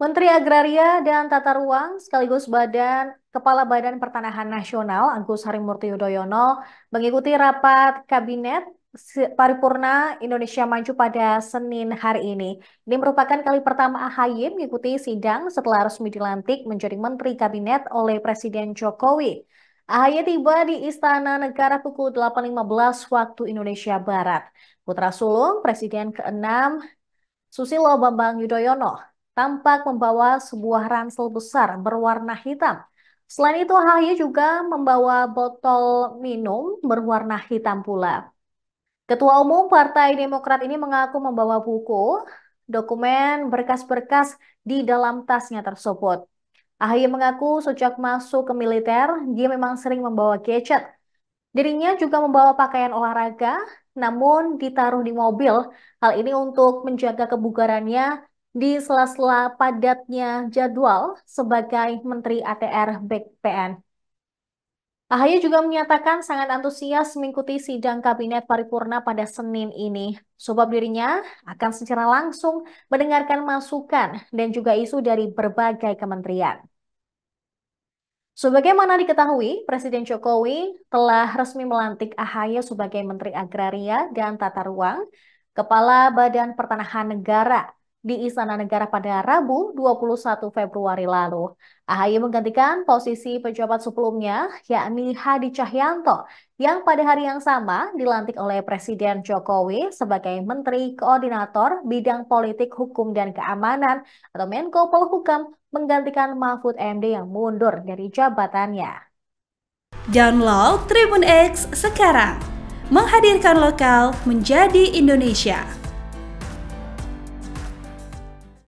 Menteri Agraria dan Tata Ruang sekaligus Kepala Badan Pertanahan Nasional Agus Harimurti Yudhoyono mengikuti rapat Kabinet Paripurna Indonesia Maju pada Senin hari ini. Ini merupakan kali pertama AHY mengikuti sidang setelah resmi dilantik menjadi Menteri Kabinet oleh Presiden Jokowi. AHY tiba di Istana Negara pukul 8.15 waktu Indonesia Barat. Putra sulung Presiden ke-6 Susilo Bambang Yudhoyono tampak membawa sebuah ransel besar berwarna hitam. Selain itu, AHY juga membawa botol minum berwarna hitam pula. Ketua Umum Partai Demokrat ini mengaku membawa buku, dokumen, berkas-berkas di dalam tasnya tersebut. AHY mengaku sejak masuk ke militer, dia memang sering membawa gadget. Dirinya juga membawa pakaian olahraga, namun ditaruh di mobil. Hal ini untuk menjaga kebugarannya di sela-sela padatnya jadwal sebagai Menteri ATR/BPN. AHY juga menyatakan sangat antusias mengikuti sidang Kabinet Paripurna pada Senin ini. Sebab dirinya akan secara langsung mendengarkan masukan dan juga isu dari berbagai kementerian. Sebagaimana diketahui, Presiden Jokowi telah resmi melantik AHY sebagai Menteri Agraria dan Tata Ruang, Kepala Badan Pertanahan Negara, di Istana Negara pada Rabu 21 Februari lalu. AHY menggantikan posisi pejabat sebelumnya, yakni Hadi Tjahjanto, yang pada hari yang sama dilantik oleh Presiden Jokowi sebagai Menteri Koordinator Bidang Politik, Hukum, dan Keamanan atau Menko Polhukam, menggantikan Mahfud MD yang mundur dari jabatannya. Download Tribun X sekarang, menghadirkan lokal menjadi Indonesia.